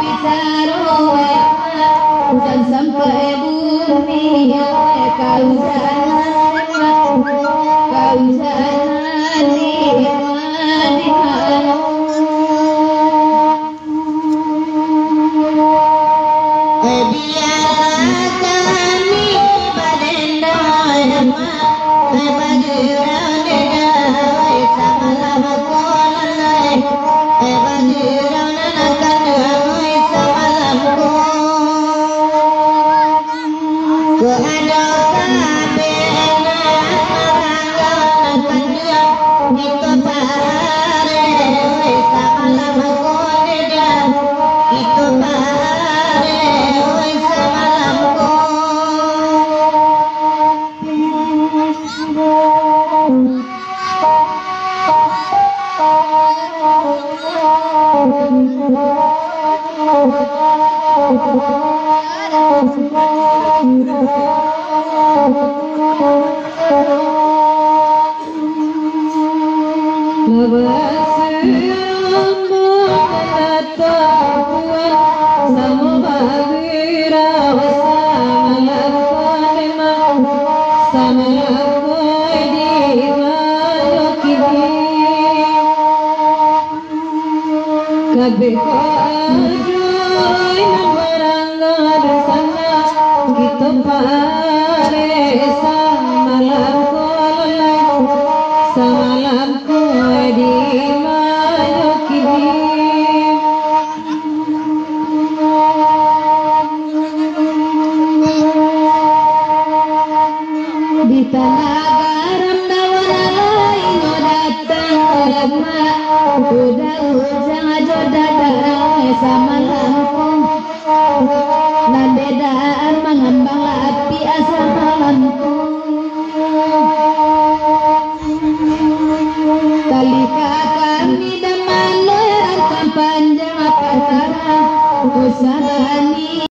bicara. Sadani.